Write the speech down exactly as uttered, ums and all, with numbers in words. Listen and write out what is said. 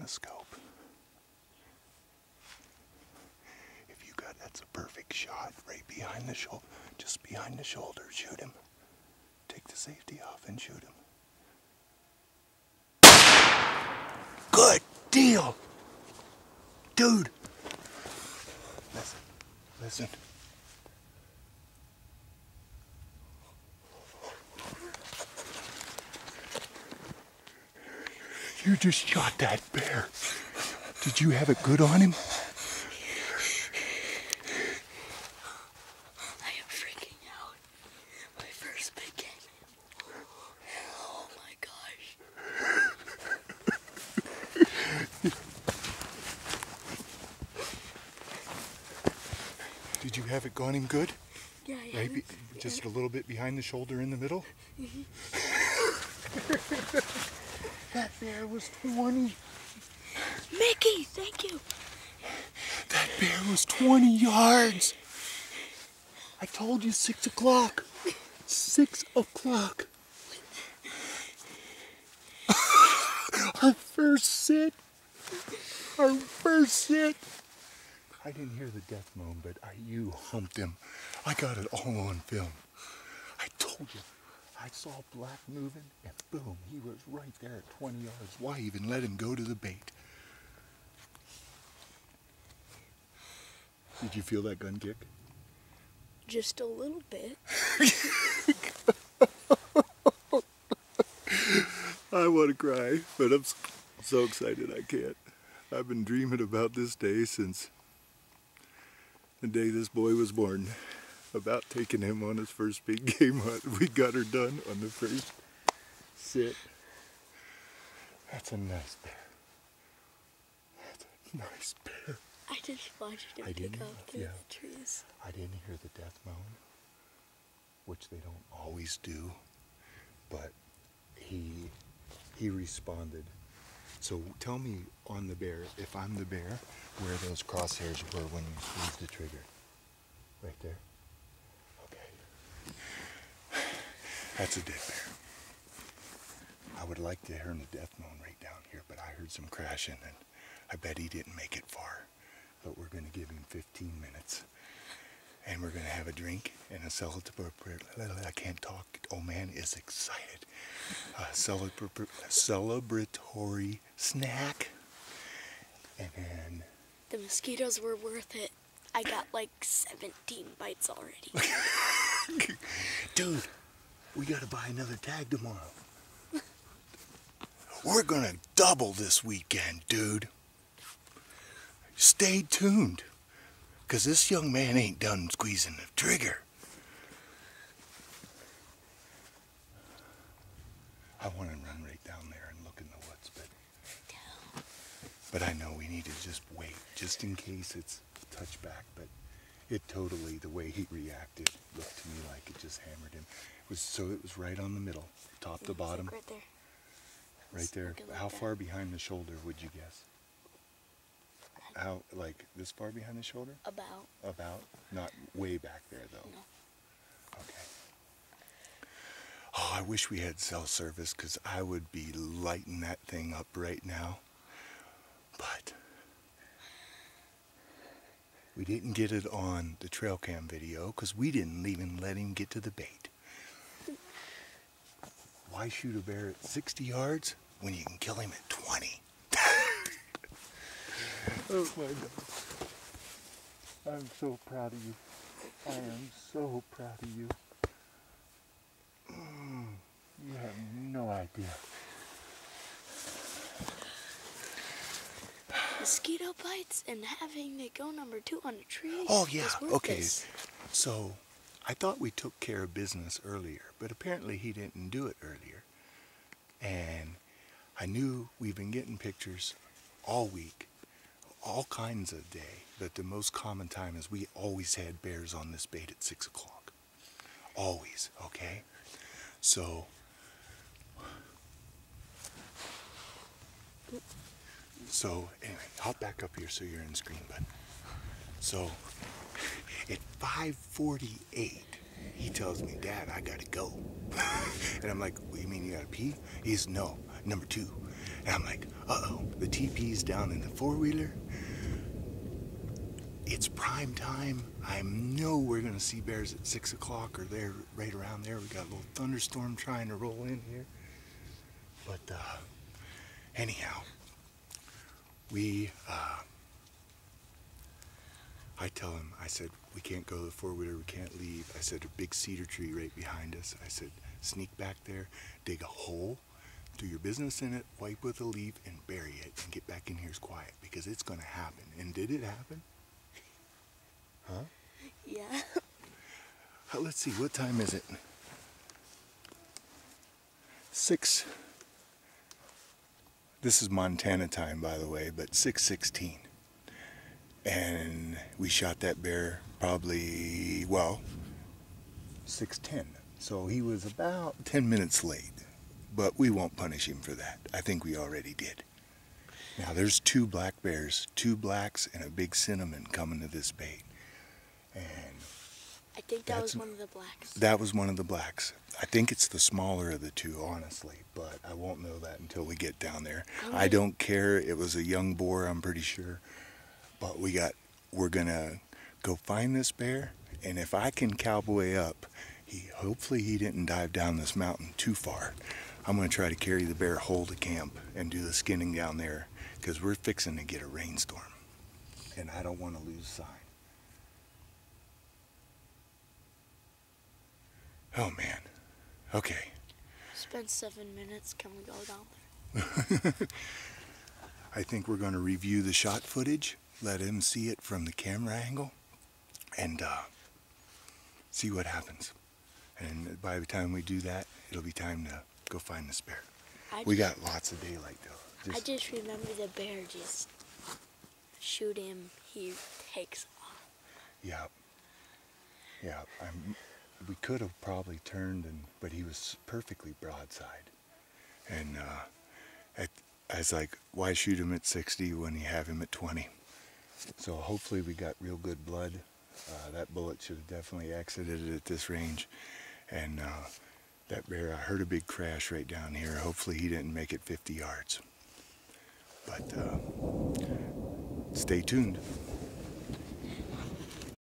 the scope. If you got, that's a perfect shot right behind the shoulder, just behind the shoulder, shoot him. Take the safety off and shoot him. Good deal! Dude! Listen, listen. You just shot that bear. Did you have it good on him? I am freaking out. My first big game. Oh my gosh. Did you have it on him good? Yeah, yeah. Right be yeah. Just a little bit behind the shoulder in the middle? Mm-hmm. That bear was twenty. Mickey, thank you. That bear was twenty yards. I told you six o'clock. Six o'clock. Our first sit. Our first sit. I didn't hear the death moan, but I, you humped him. I got it all on film. I told you. I saw black moving, and boom, he was right there at twenty yards. Why even let him go to the bait? Did you feel that gun kick? Just a little bit. I want to cry, but I'm so excited I can't. I've been dreaming about this day since the day this boy was born. About taking him on his first big game hunt. We got her done on the first sit. That's a nice bear. That's a nice bear. I just watched him I pick up through yeah. the trees. I didn't hear the death moan, which they don't always do, but he, he responded. So tell me on the bear, if I'm the bear, where those crosshairs were when you squeezed the trigger. Right there. That's a dead bear. I would like to hear the death moan right down here, but I heard some crashing, and I bet he didn't make it far. But we're going to give him fifteen minutes, and we're going to have a drink and a celebratory. I can't talk. Oh man, is excited. A celebratory snack, and then the mosquitoes were worth it. I got like seventeen bites already. Dude. We gotta buy another tag tomorrow. We're gonna double this weekend, dude. Stay tuned, because this young man ain't done squeezing the trigger. I want to run right down there and look in the woods, but, but I know we need to just wait, just in case it's touchback, but it totally, the way he reacted, looked to me like it just hammered him. It was, so it was right on the middle, top to bottom. Like right there. Right there. Like How that. far behind the shoulder would you guess? How, like this far behind the shoulder? About. About? Not way back there though. No. Okay. Oh, I wish we had cell service because I would be lighting that thing up right now. But we didn't get it on the trail cam video because we didn't even let him get to the bait. Why shoot a bear at sixty yards when you can kill him at twenty? Oh my God. I'm so proud of you. I am so proud of you. Mm, you have no idea. Mosquito bites and having the go number two on a tree. Oh yeah, okay. So I thought we took care of business earlier, but apparently he didn't do it earlier. And I knew we've been getting pictures all week, all kinds of day, but the most common time is we always had bears on this bait at six o'clock. Always, okay? So So, anyway, hop back up here so you're in screen, bud. So, at five forty-eight, he tells me, Dad, I gotta go. And I'm like, what do you mean you gotta pee? He's, no, number two. And I'm like, uh-oh, the T P's down in the four-wheeler. It's prime time. I know we're gonna see bears at six o'clock or there, right around there. We got a little thunderstorm trying to roll in here. But uh, anyhow, we, uh, I tell him, I said, we can't go to the four-wheeler, we can't leave. I said, a big cedar tree right behind us. I said, sneak back there, dig a hole, do your business in it, wipe with a leaf, and bury it, and get back in here as quiet, because it's gonna happen. And did it happen? Huh? Yeah. Uh, let's see, what time is it? Six. This is Montana time, by the way, but six sixteen. And we shot that bear probably, well, six ten. So he was about ten minutes late, but we won't punish him for that. I think we already did. Now there's two black bears, two blacks and a big cinnamon coming to this bait. And I think that was one of the blacks. That was one of the blacks. I think it's the smaller of the two, honestly, but I won't know that until we get down there. Okay. I don't care. It was a young boar, I'm pretty sure. But we got, we're gonna go find this bear, and if I can cowboy up, he hopefully he didn't dive down this mountain too far. I'm gonna try to carry the bear whole to camp and do the skinning down there, because we're fixing to get a rainstorm, and I don't want to lose sign. Oh man, okay. Spend seven minutes, can we go down there? I think we're gonna review the shot footage. Let him see it from the camera angle and uh, see what happens. And by the time we do that, it'll be time to go find this bear. I we got lots of daylight though. Just I just remember the bear just shoot him, he takes off. Yeah, yeah, I'm, we could have probably turned, and but he was perfectly broadside. And uh, at, I was like, why shoot him at sixty when you have him at twenty? So hopefully we got real good blood. Uh, that bullet should have definitely exited at this range. And uh, that bear, I heard a big crash right down here. Hopefully he didn't make it fifty yards. But uh, stay tuned.